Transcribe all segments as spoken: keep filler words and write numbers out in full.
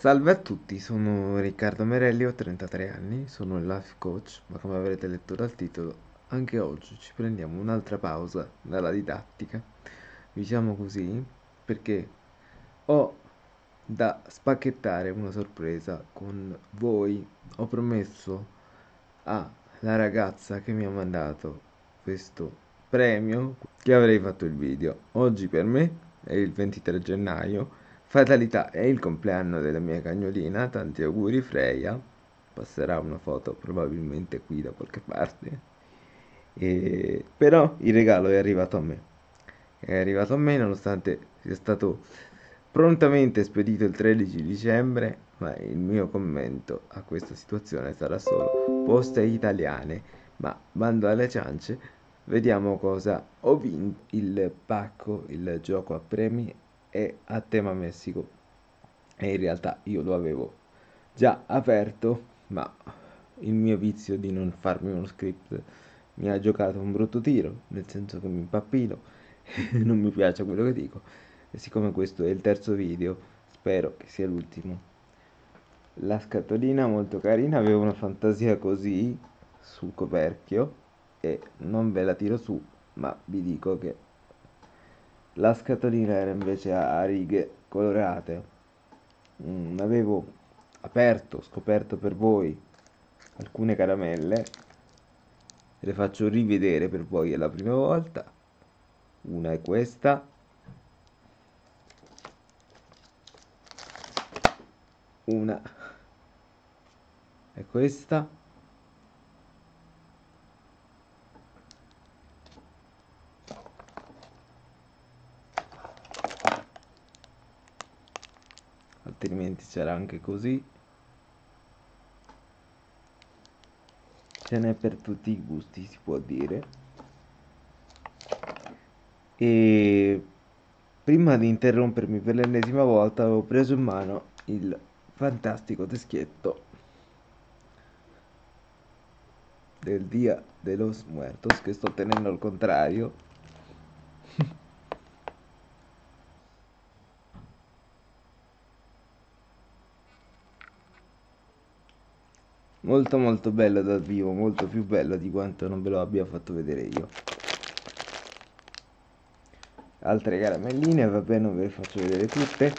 Salve a tutti, sono Riccardo Merelli, ho trentatré anni, sono il life coach, ma come avrete letto dal titolo, anche oggi ci prendiamo un'altra pausa dalla didattica, diciamo così, perché ho da spacchettare una sorpresa con voi. Ho promesso alla ragazza che mi ha mandato questo premio che avrei fatto il video. Oggi per me è il ventitré gennaio. Fatalità, è il compleanno della mia cagnolina, tanti auguri Freya, passerà una foto probabilmente qui da qualche parte, e... però il regalo è arrivato a me, è arrivato a me nonostante sia stato prontamente spedito il tredici dicembre, ma il mio commento a questa situazione sarà solo poste italiane, ma bando alle ciance, vediamo cosa ho vinto. Il pacco, il gioco a premi è a tema Messico e in realtà io lo avevo già aperto, ma il mio vizio di non farmi uno script mi ha giocato un brutto tiro, nel senso che mi impappino e non mi piace quello che dico, e siccome questo è il terzo video spero che sia l'ultimo. La scatolina molto carina, aveva una fantasia così sul coperchio e non ve la tiro su, ma vi dico che la scatolina era invece a righe colorate. Mm, avevo aperto, scoperto per voi alcune caramelle, le faccio rivedere per voi, è la prima volta. Una è questa, una è questa, altrimenti c'era anche così, ce n'è per tutti i gusti, si può dire. E prima di interrompermi per l'ennesima volta avevo preso in mano il fantastico teschietto del Día de los Muertos, che sto tenendo al contrario. Molto molto bello dal vivo, molto più bello di quanto non ve lo abbia fatto vedere io. Altre caramelline, vabbè, non ve le faccio vedere tutte,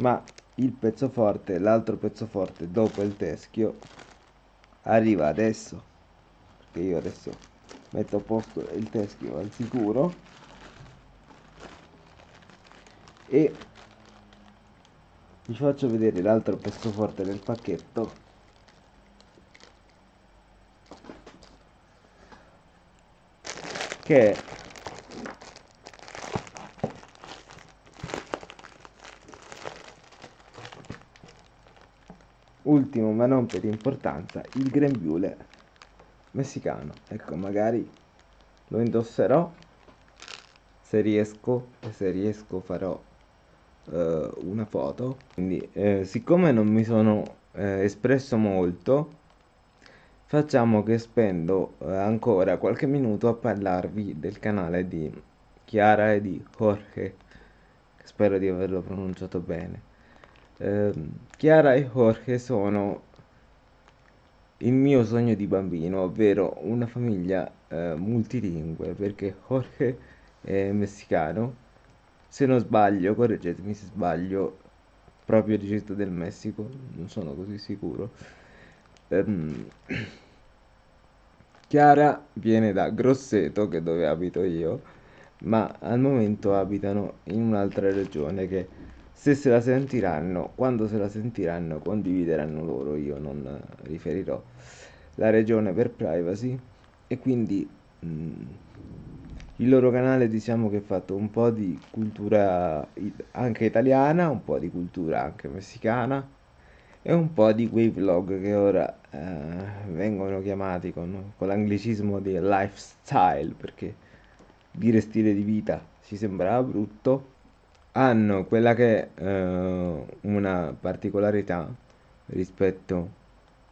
ma il pezzo forte, l'altro pezzo forte dopo il teschio arriva adesso, perché io adesso metto a posto il teschio al sicuro e vi faccio vedere l'altro pezzo forte del pacchetto. Che è ultimo ma non per importanza il grembiule messicano. Ecco, magari lo indosserò se riesco, e se riesco farò eh, una foto. Quindi eh, siccome non mi sono eh, espresso molto, facciamo che spendo ancora qualche minuto a parlarvi del canale di Chiara e di Jorge, spero di averlo pronunciato bene. Eh, Chiara e Jorge sono il mio sogno di bambino, ovvero una famiglia eh, multilingue, perché Jorge è messicano, se non sbaglio, correggetemi se sbaglio, proprio di Città del Messico, non sono così sicuro. Chiara viene da Grosseto, che è dove abito io, ma al momento abitano in un'altra regione che, se se la sentiranno, quando se la sentiranno, condivideranno loro, io non riferirò la regione per privacy, e quindi mh, il loro canale, diciamo che è fatto un po' di cultura anche italiana, un po' di cultura anche messicana, e un po' di quei vlog che ora eh, vengono chiamati con, con l'anglicismo di lifestyle, perché dire stile di vita ci sembrava brutto. Hanno quella che è eh, una particolarità rispetto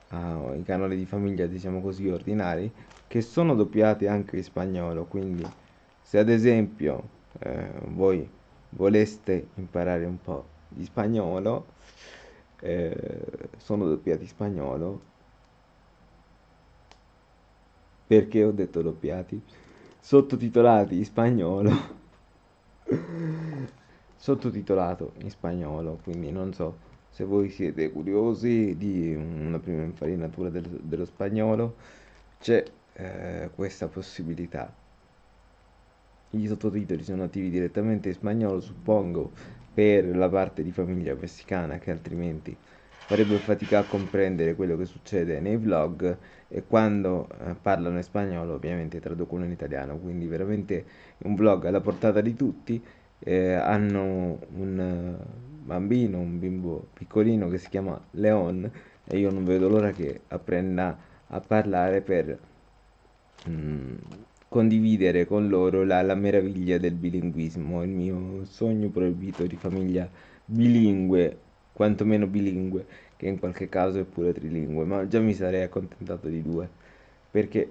ai canali di famiglia, diciamo così, ordinari, che sono doppiati anche in spagnolo, quindi se ad esempio eh, voi voleste imparare un po' di spagnolo, eh, sono doppiati in spagnolo. Perché ho detto doppiati? Sottotitolati in spagnolo. Sottotitolato in spagnolo, quindi non so. Se voi siete curiosi di una prima infarinatura dello, dello spagnolo, c'è eh, questa possibilità. Gli sottotitoli sono attivi direttamente in spagnolo, suppongo, per la parte di famiglia messicana, che altrimenti farebbe fatica a comprendere quello che succede nei vlog, e quando eh, parlano in spagnolo ovviamente traducono in italiano, quindi veramente un vlog alla portata di tutti. Eh, hanno un bambino, un bimbo piccolino che si chiama Leon, e io non vedo l'ora che apprenda a parlare per mm, condividere con loro la, la meraviglia del bilinguismo, il mio sogno proibito di famiglia bilingue, quantomeno bilingue, che in qualche caso è pure trilingue, ma già mi sarei accontentato di due, perché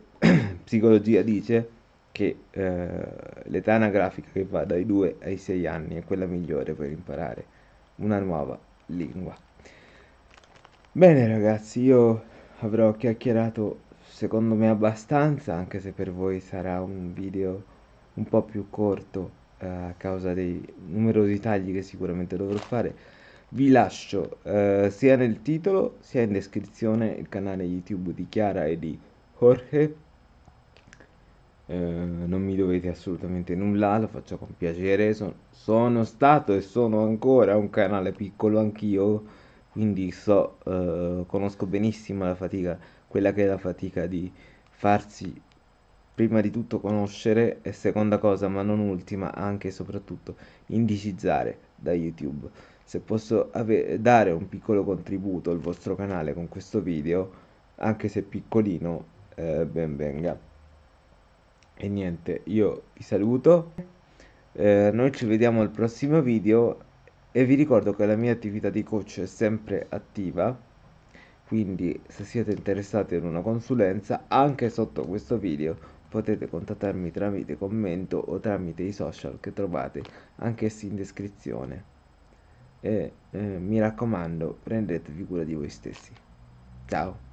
psicologia dice che eh, l'età anagrafica che va dai due ai sei anni è quella migliore per imparare una nuova lingua. Bene ragazzi, io avrò chiacchierato secondo me abbastanza, anche se per voi sarà un video un po' più corto eh, a causa dei numerosi tagli che sicuramente dovrò fare. Vi lascio eh, sia nel titolo sia in descrizione il canale YouTube di Chiara e di Jorge. Eh, non mi dovete assolutamente nulla, lo faccio con piacere. Son, sono stato e sono ancora un canale piccolo anch'io, quindi so, eh, conosco benissimo la fatica, quella che è la fatica di farsi prima di tutto conoscere e seconda cosa, ma non ultima, anche e soprattutto indicizzare da YouTube. Se posso dare un piccolo contributo al vostro canale con questo video, anche se piccolino, eh, ben venga. E niente, io vi saluto, eh, noi ci vediamo al prossimo video e vi ricordo che la mia attività di coach è sempre attiva, quindi se siete interessati in una consulenza, anche sotto questo video potete contattarmi tramite commento o tramite i social che trovate anch'essi in descrizione. E eh, mi raccomando, prendetevi cura di voi stessi. Ciao!